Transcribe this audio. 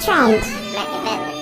Trend. Black event.